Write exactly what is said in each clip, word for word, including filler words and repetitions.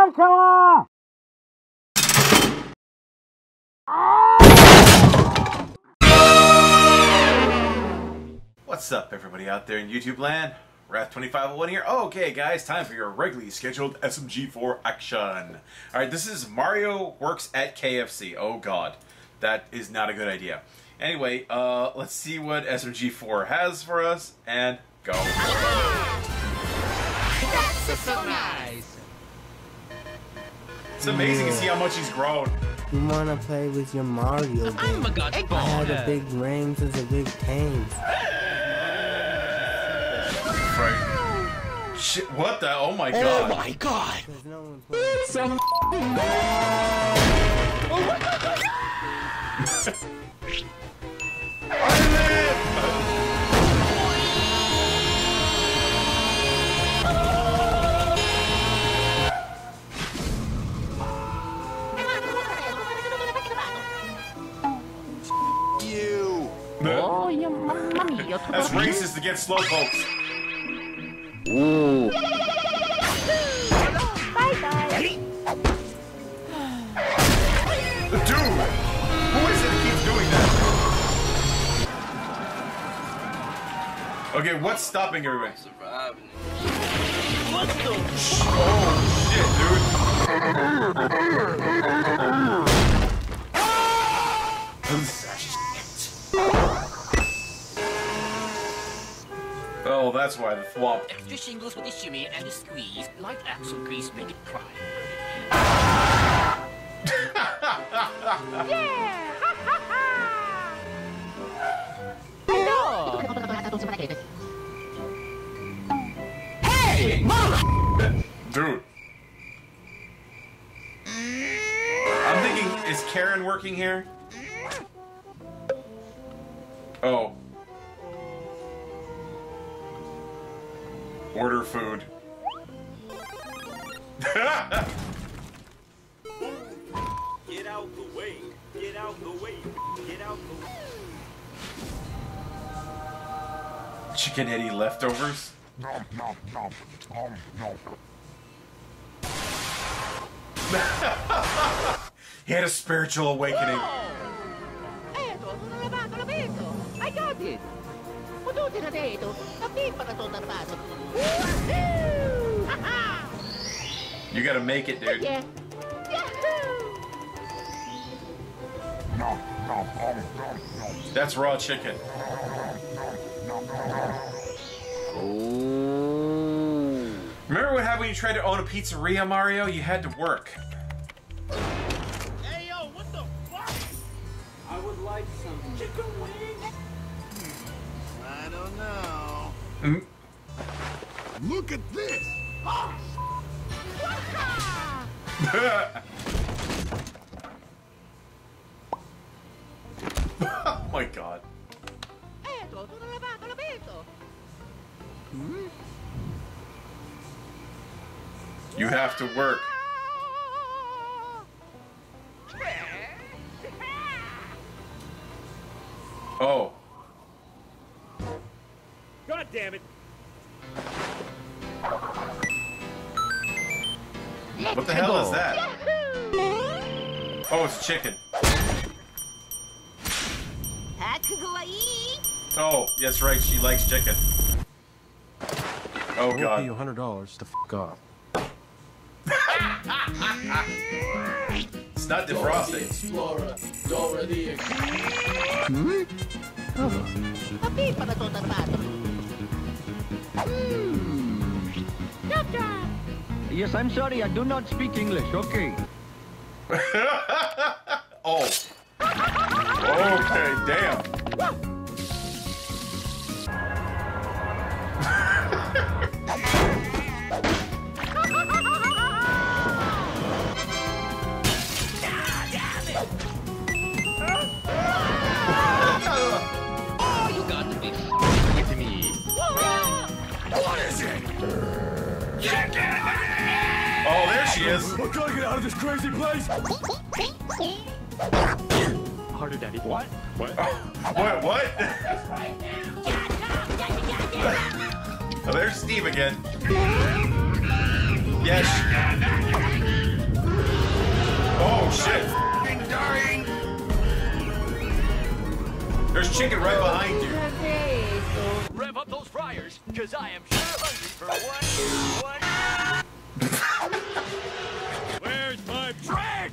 on, come on! What's up, everybody out there in YouTube land? Wrath twenty-five oh one here. Okay, guys, time for your regularly scheduled S M G four action. All right, this is Mario works at K F C. Oh God, that is not a good idea. Anyway, uh, let's see what S M G four has for us and go. That's so nice. It's amazing yeah. to see how much he's grown. You wanna play with your Mario? Game. I'm a god. I had a big brain to the big tanks. Right. Shit! What the? Oh my god! Oh my god! Some. Oh my god! That's racist against slowpokes. Ooh. Bye bye. Dude, who is it that keeps doing that? Okay, what's stopping everybody? Surviving. What the? Oh shit, dude. Oh, that's why the thwomp. Extra shingles with a shimmy and a squeeze. Light axle grease make it prime. Yeah! Hey, mama! Dude. I'm thinking, is Karen working here? Oh. Order food. Get out the way. Get out the way. Get out the way. Chicken Eddie leftovers? No, no, no. No, no. He had a spiritual awakening. I got it. You gotta make it, dude. Yeah. No, no, no, no, no. That's raw chicken. Oh. Remember what happened when you tried to own a pizzeria, Mario? You had to work. Hey, yo, what the fuck? I would like some chicken wings. I don't know. Mm. Look at this! Oh, oh my god. Hmm? You have to work. Oh. God damn it! What the hell is that? Oh, it's chicken. Oh, yes, right. She likes chicken. Oh God! I'll pay you a hundred dollars to fuck off. It's not defrosting. Dora, Dora the Explorer. Hmm? Yes, I'm sorry, I do not speak English, okay. Oh. Okay, damn. Oh, you got to be with me. What is it? Get it! Oh, there she is! I gotta get out of this crazy place! Harder, Daddy. What? What? Oh, what? What? Oh, there's Steve again. Yes. chicken right behind you. Rev up those fryers, cause I am sure hungry for one. one. Where's my drink?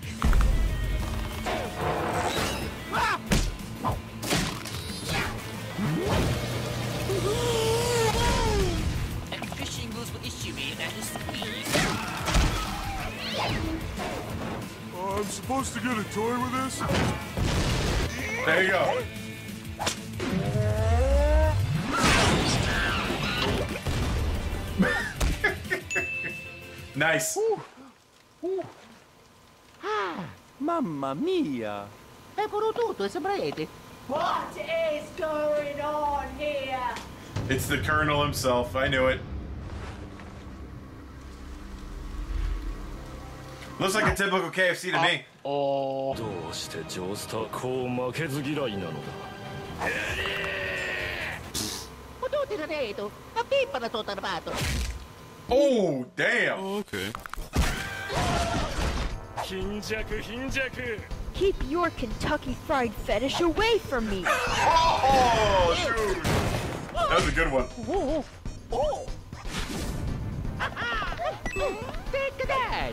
Ah! And fishing goes with Ishimi and his squeeze. Oh, I'm supposed to get a toy with this? There you go. Nice. Ooh. Ooh. Ah, mamma mia. Eccolo tutto, e sembra ete. What is going on here? It's the Colonel himself. I knew it. Looks like a typical K F C to me. Oh. Oh, damn. Okay. Keep your Kentucky Fried fetish away from me. Oh, dude. That was a good one. Oh. Oh. Take that.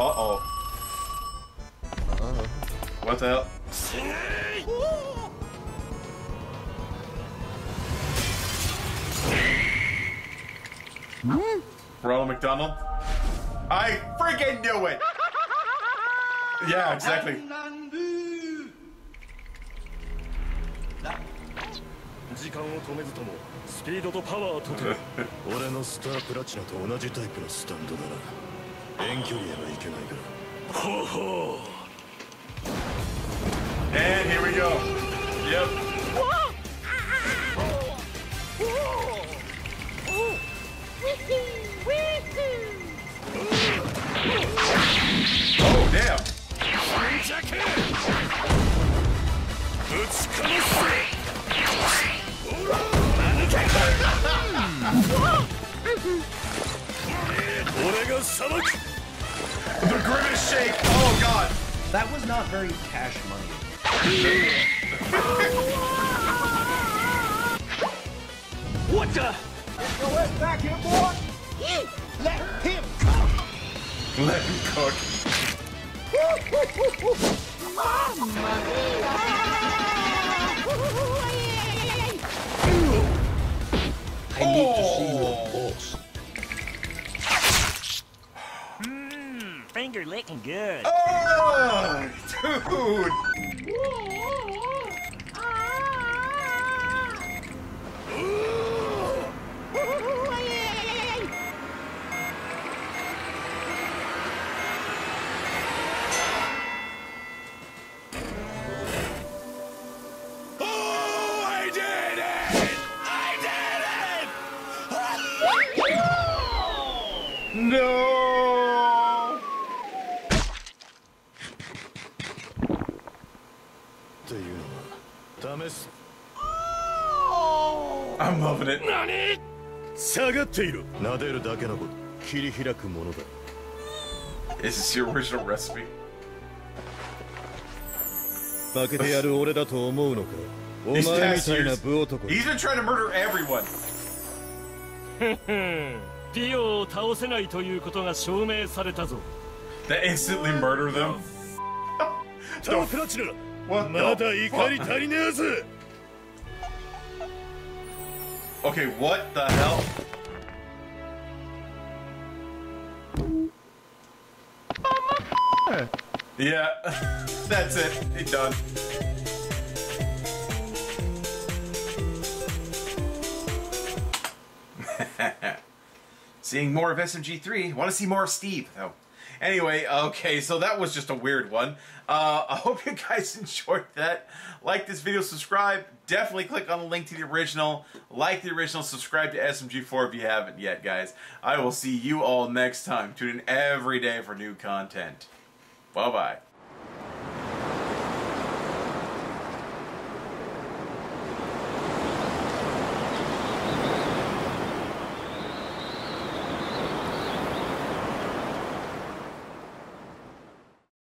Uh-oh. Uh-oh. What the hell? Hmm? Ronald McDonald? I freaking knew it! Yeah, exactly. And here we go. Yep. Oh, damn. The Grimace Shake! Oh god! That was not very cash money. What the? Let's go right back here, boy! Let him cook! Let him cook. I need oh. to see your balls. Finger licking good. Oh, dude. Oh, I did it! I did it! No. I'm loving it. Nani? Is this your original recipe? These taskers, he's been trying to murder everyone. They instantly murder them? The what the fuck? Okay, what the hell? Yeah, that's it. He's done. Seeing more of S M G three. Want to see more of Steve, though. Anyway, okay, so that was just a weird one. Uh, I hope you guys enjoyed that. Like this video, subscribe. Definitely click on the link to the original. Like the original, subscribe to S M G four if you haven't yet, guys. I will see you all next time. Tune in every day for new content. Bye-bye.